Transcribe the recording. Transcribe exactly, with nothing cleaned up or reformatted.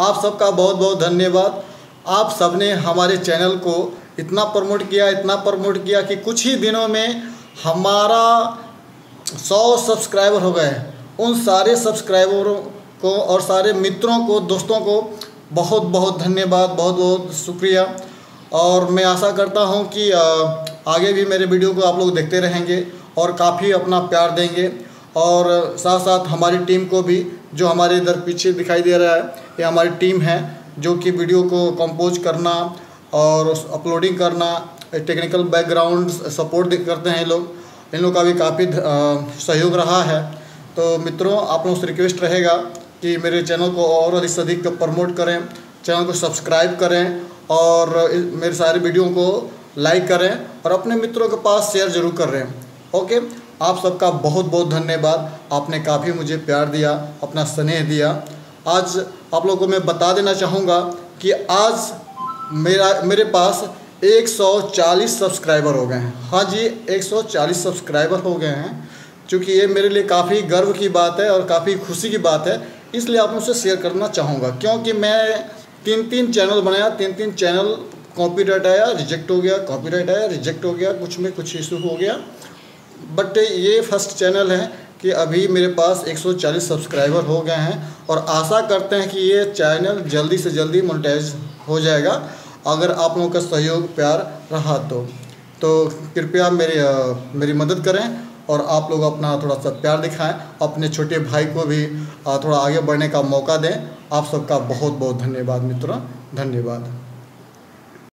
आप सबका बहुत बहुत धन्यवाद। आप सबने हमारे चैनल को इतना प्रमोट किया इतना प्रमोट किया कि कुछ ही दिनों में हमारा सौ सब्सक्राइबर हो गए। उन सारे सब्सक्राइबरों को और सारे मित्रों को, दोस्तों को बहुत बहुत धन्यवाद, बहुत बहुत शुक्रिया। और मैं आशा करता हूं कि आगे भी मेरे वीडियो को आप लोग देखते रहेंगे और काफ़ी अपना प्यार देंगे। और साथ साथ हमारी टीम को भी, जो हमारे इधर पीछे दिखाई दे रहा है, ये हमारी टीम है जो कि वीडियो को कंपोज करना और अपलोडिंग करना, टेक्निकल बैकग्राउंड सपोर्ट करते हैं लोग। इन लोग का भी काफ़ी सहयोग रहा है। तो मित्रों, आप लोगों से रिक्वेस्ट रहेगा कि मेरे चैनल को और अधिक से अधिक प्रमोट करें, चैनल को सब्सक्राइब करें और मेरे सारे वीडियो को लाइक करें और अपने मित्रों के पास शेयर जरूर कर रहे हैं। ओके, आप सबका बहुत बहुत धन्यवाद। आपने काफ़ी मुझे प्यार दिया, अपना स्नेह दिया। आज आप लोगों को मैं बता देना चाहूँगा कि आज मेरा मेरे पास एक सौ चालीस सब्सक्राइबर हो गए हैं। हाँ जी, एक सौ चालीस सब्सक्राइबर हो गए हैं, क्योंकि ये मेरे लिए काफ़ी गर्व की बात है और काफ़ी खुशी की बात है। इसलिए आप मुझसे शेयर करना चाहूँगा, क्योंकि मैं तीन तीन चैनल बनाया, तीन तीन चैनल कॉपीराइट आया, रिजेक्ट हो गया, कॉपीराइट आया, रिजेक्ट हो गया, कुछ में कुछ इशू हो गया। बट ये फर्स्ट चैनल है कि अभी मेरे पास एक सौ चालीस सब्सक्राइबर हो गए हैं और आशा करते हैं कि ये चैनल जल्दी से जल्दी मोनेटाइज हो जाएगा, अगर आप लोगों का सहयोग प्यार रहा तो। तो कृपया मेरी मेरी मदद करें और आप लोग अपना थोड़ा सा प्यार दिखाएं, अपने छोटे भाई को भी थोड़ा आगे बढ़ने का मौका दें। आप सबका बहुत बहुत धन्यवाद मित्रों, धन्यवाद।